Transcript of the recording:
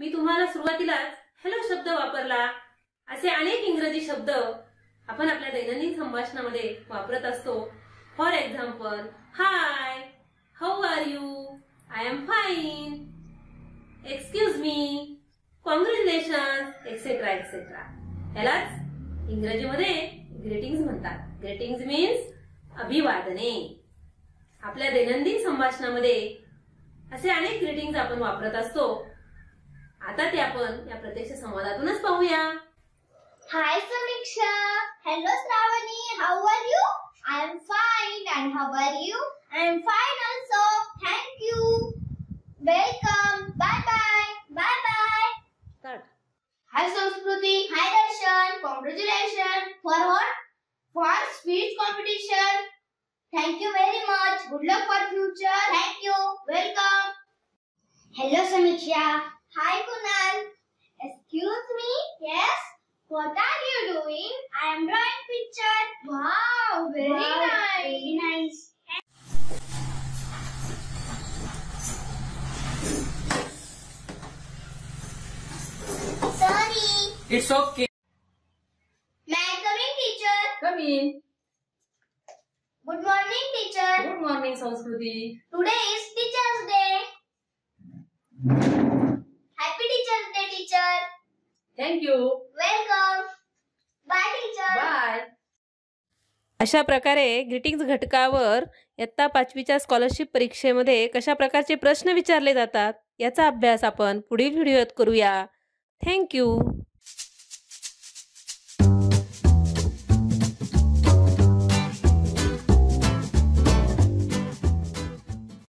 मी तुम्हाला सुरुवातीलाच हॅलो शब्द वापरला. असे अनेक इंग्रजी शब्द आपण आपल्या दैनंदिन संभाषणामध्ये वापरत असतो. For example, hi, how are you, I am fine, excuse me, congratulations, etcetera etcetera. यालाच इंग्रजीमध्ये ग्रीटिंग्स म्हणतात. ग्रीटिंग्स मीन्स अभिवादने. आपल्या दैनंदिन संभाषणामध्ये असे अनेक ग्रीटिंग्स आपण वापरत असतो. आता ते आपण या प्रत्यक्ष संवादातूनच पाहूया. Hi Samiksha, hello Shravani, how are you, I am fine, and how are you, I am fine also, thank you, welcome, bye bye, bye bye. Hi Sanskriti, hi Darshan, congratulation, for what, for speech competition. Thank you very much. Good luck for future. Thank you. Welcome. Hello, Samiksha. Hi, Kunal. Excuse me. Yes. What are you doing? I am drawing picture. Wow, very nice. Very nice. Sorry. It's okay. In. Good morning, teacher. Good morning, Sanskriti. Today is Teacher's Day. Happy Teacher's Day, teacher. Thank you. Welcome. Bye, teacher. Bye. अशा प्रकारे greetings घटकावर इयत्ता 5वीच्या scholarship परीक्षेमध्ये कशा प्रकारचे प्रश्न विचारले जातात याचा अभ्यास आपण पुढील व्हिडिओत करूया. थँक्यू.